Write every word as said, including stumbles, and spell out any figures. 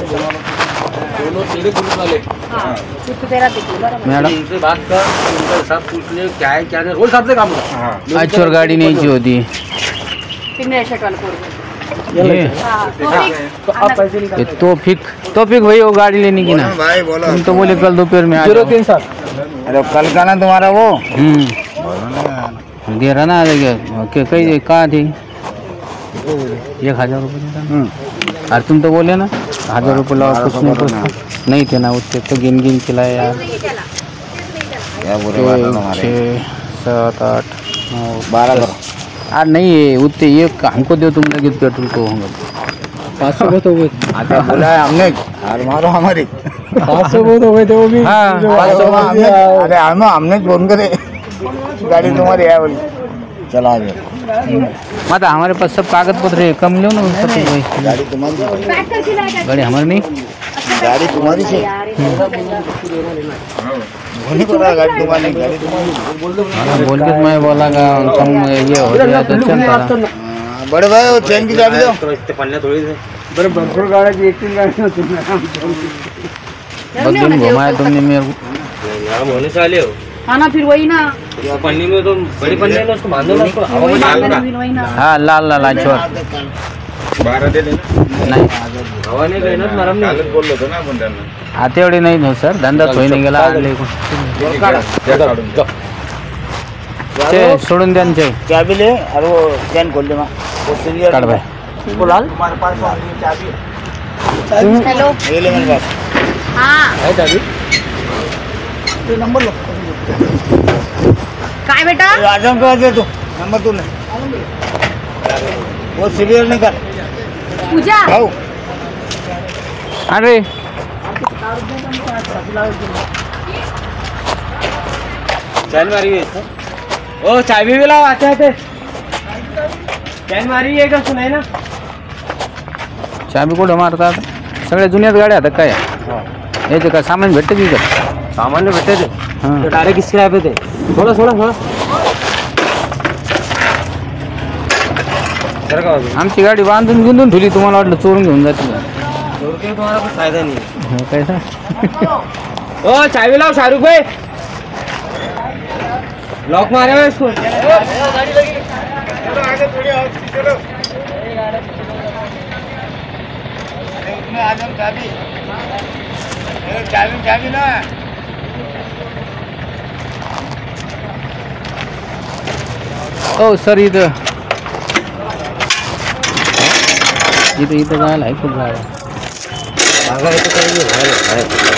दोनों तेरे ग्रुप वाले मैडम इनसे बात कर, उनका सब पूछ ले क्या है क्या है, रोज सबसे काम होता। आज चोर गाड़ी नहीं चाहिए होती ये तो फिक तो फिक भाई वो गाड़ी लेने की ना भाई बोलो। तुम तो बोले कल दोपहर में जीरो तीन सात अरे कल का ना तुम्हारा वो दे रहा ना कहीं कहाँ थी एक हजार रुपये और तुम तो बोले ना हजार रुपये लाओ कुछ नहीं कुछ नहीं थे ना उससे तो गिन गिन खिलाए यार छः सात आठ नौ बारह यार नहीं है उतने ये हमको दो तुम लगे पेट्रोल को होंगे पाँच सौ बहुत हो गए बोला है हमने यार मारो हमारी पाँच सौ बहुत हो गए थे वो भी अरे हम हमने फोन करे गाड़ी तुम्हारी है बोली चला गया माता हमारे पास सब कागज पत्र है कम लो ना सब गाड़ी तुम्हारी गाड़ी हमारी नहीं गाड़ी तुम्हारी से बोल के मैं बोला कम ये हो गया तो चल रहा बड़े भाई वो चैन की चाबी दो इतने पन्ने थोड़ी से बड़े बंपर गाड़ी की एक तीन गाड़ी बहुत दिन घुमाया तुमने मेरे को यार होने साले हो हाँ ना फिर वही ना पन्नी में तो बड़ी पन्नी में उसको बांधो ना उसको हवा में डालो ना हाँ लाल लाल छोड़ बारह दे देना नहीं हवा नहीं गई ना नरम नहीं बोल लो तो ना बंदा आते एवढे नाही हो सर धंदा होई नाही गेला ते सोडून द्यान ते चाबी ले और वो चैन खोल दे मां वो सीनियर काट भाई बोल लाल तुम्हारे पास वाली चाबी है हेलो ले ले मेरे पास हां है चाबी तू नंबर लो काय बेटा आजम का दे तू नंबर तू ले वो सीनियर ने कर पूजा अरे चैन मारी है ओ चाबी भी लाओ आते आते चैन मारी है का सुनाई ना चाबी कुठं मारतात सगळ्या जुन्याच गाड्या आता काय हे जे का सामान भेटते की सामान भेटते ते डायरेक्ट स्क्रैप येते थोडा थोडा थोडा आमची गाडी बांधून गुंधून ठेवली तुम्हाला वाटलं चोरून घेऊन जाते चोर के तुम्हाला कुछ फायदा नहीं कैसा ओ चाबी लाओ शाहरुख भाई लॉक मारे हुए इसको गाड़ी लगी चलो आगे थोड़ी और चलो इसमें आ जाओ चाबी चाबी चाबी ना ओ सर इधर ये तो ये तो गाल है कुछ गाल है भागा है तो करेंगे भाई भाई